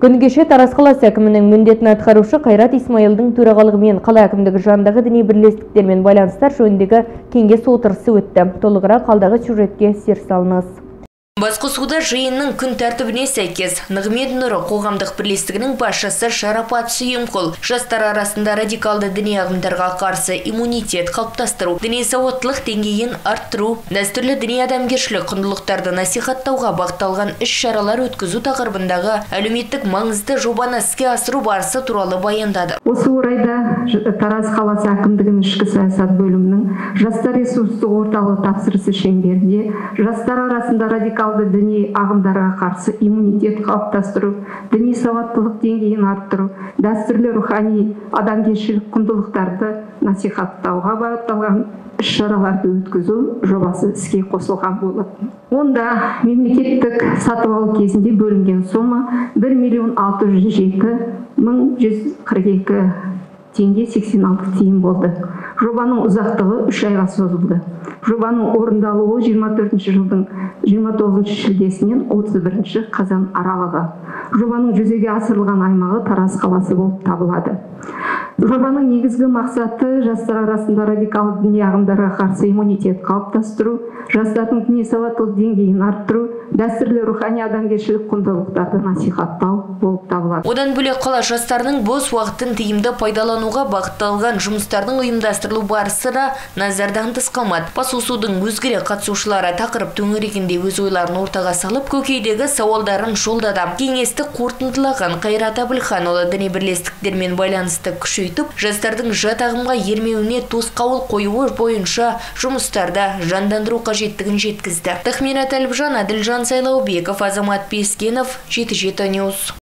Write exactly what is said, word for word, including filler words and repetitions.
Күн кеше Тараз қаласы әкімінің міндетін атқарушы Қайрат Исмаилдың төрағалығымен қала әкімдігі жанындағы діни бірлестіктер мен байланыстар жөніндегі кеңес отырысы өтті. Толығырақ алдағы сюжетке сер салыңыз. Басқосуда жиынның күн тәртібіне сәйкес Нығмет Нұры қоғамдық бірлестігінің басшысы Шарапат Сүйімқұл жастар арасында радикалды діни ағымдарға қарсы иммунитет қалыптастыру, діни сауаттылық деңгейін арттыру, дәстүрлі діни адамгершілік құндылықтарды насихаттауға бағытталған іс-шаралар өткізу тақырыбындағы әлеуметтік маңызды жобаны іске асыру барысы туралы баяндады. Осы орайда Тараз қаласы әкімдігінің ішкі саясат бөлімінің жастар ресурстық орталығы тапсырысы шеңберінде жастар арасында радикалды діни ағымдарға қарсы иммунитет қалыптастыру, діни сауаттылық деңгейін арттыру, дәстүрлі рухани адамгершілік құндылықтарды насихаттауға бағытталған іс-шараларды өткізу жобасы іске қосылған болады. Онда мемлекеттік сатып алу кезінде бөлінген сома бір миллион алты жүз жеті мың жүз қырық екі теңге сексен алты тиын болды. Жобаның ұзақтығы үш айға созылды. Жобаның орындалуы жиырма төртінші жылдың жиырма тоғызыншы шілдесінен отыз бірінші қазан аралығы. Жобаның жүзеге асырылған аймағы Тараз қаласы болып табылады. Жобаның негізгі мақсаты жастар арасында радикалды діни ағымдарға қарсы иммунитет қалыптастыру, жастардың діни сауаттылық деңгейін арттыру, дәстүрлі рухани адамгершілік құндылықтарды насихаттау болып табылады. Одан бөлек қала жастарының бос уақытын тиімді пайдалануға бағытталған жұмыстардың ұйымдастырылу барысыра назардан тыс қалмады. Басқосудың өзге қатысушылары тақырып төңірегінде өз ойларын ортаға салып, көкейдегі сауалдарын жолдады. Кеңесті қорытындылаған Қайрат Әбілханұлы діни бірлестіктер мен байланысты күшейтіп, жастардың жат ағымға ермеуіне тосқауыл қоюы бойынша жұмыстарды жандандыру қажеттігін жеткізді. Тахмират Әлбжан, Аділжан Сайлаубеков, Азамат Пескенов, жеті жеті News.